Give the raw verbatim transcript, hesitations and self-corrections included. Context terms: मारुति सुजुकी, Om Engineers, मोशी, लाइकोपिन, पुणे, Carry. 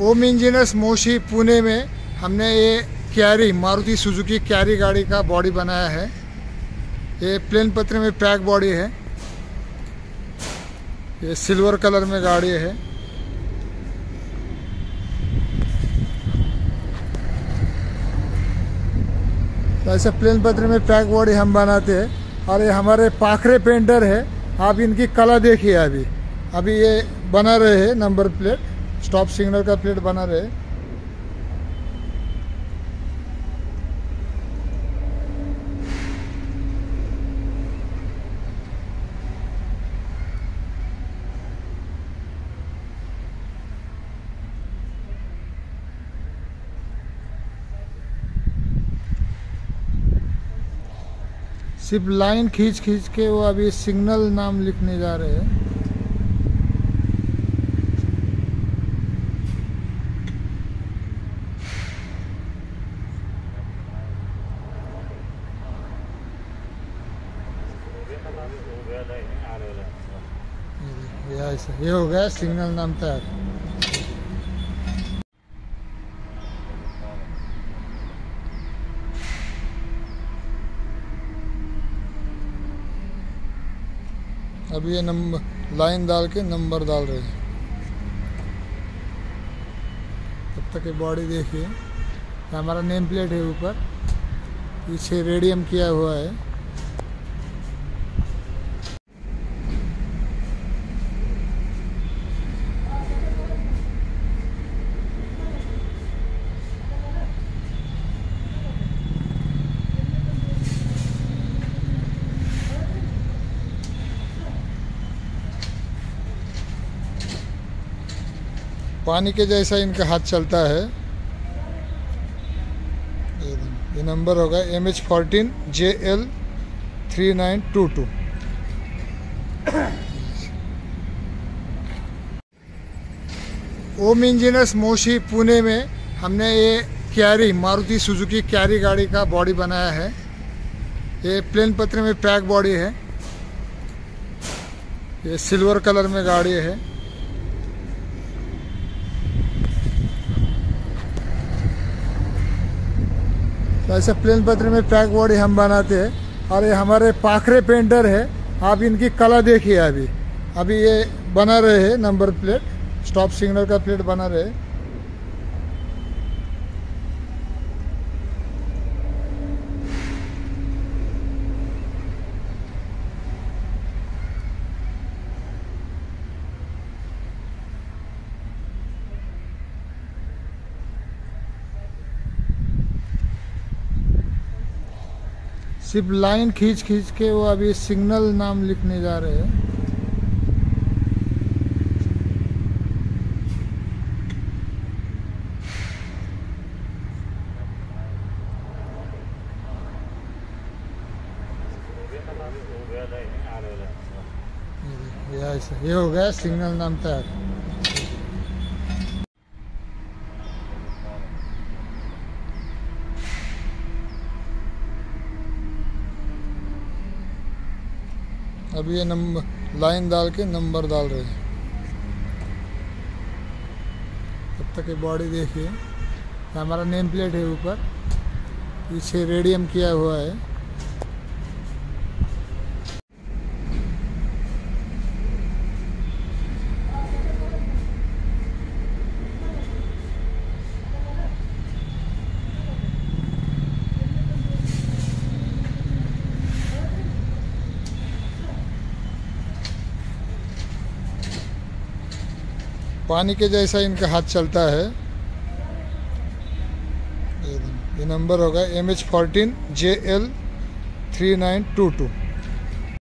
ओम engineers मोशी पुणे में हमने ये कैरी मारुति सुजुकी कैरी गाड़ी का बॉडी बनाया है। ये प्लेन पत्रे में पैक बॉडी है। ये सिल्वर कलर में गाड़ी है। तो ऐसा प्लेन पत्रे में पैक बॉडी हम बनाते हैं। और ये हमारे पाखरे पेंटर है, आप इनकी कला देखिए। अभी अभी ये बना रहे हैं नंबर प्लेट, स्टॉप सिग्नल का प्लेट बना रहे। सिर्फ लाइन खींच खींच के वो अभी सिग्नल नाम लिखने जा रहे हैं। ये हो गया सिग्नल नाम तैयार। अब ये नंबर लाइन डाल के नंबर डाल रहे हैं। तब तक ये बॉडी देखिए, हमारा नेम प्लेट है। ऊपर पीछे रेडियम किया हुआ है। पानी के जैसा इनका हाथ चलता है। ये नंबर होगा M H fourteen J L three nine two two. Om engineers मोशी पुणे में हमने ये कैरी मारुति सुजुकी कैरी गाड़ी का बॉडी बनाया है। ये प्लेन पत्रे में पैक बॉडी है। ये सिल्वर कलर में गाड़ी है। तो ऐसे प्लेन पत्रे में पैक बॉडी हम बनाते हैं। और ये हमारे पाखरे पेंटर है, आप इनकी कला देखिए। अभी अभी ये बना रहे हैं नंबर प्लेट, स्टॉप सिग्नल का प्लेट बना रहे हैं। सिर्फ लाइन खींच खींच के वो अभी सिग्नल नाम लिखने जा रहे हैं। ये हो गया सिग्नल नाम तैयार। अब ये नंबर लाइन डाल के नंबर डाल रहे हैं। तब तक ये बॉडी देखिए, हमारा नेम प्लेट है। ऊपर पीछे रेडियम किया हुआ है। पानी के जैसा इनका हाथ चलता है। ये नंबर होगा M H fourteen J L three nine two to.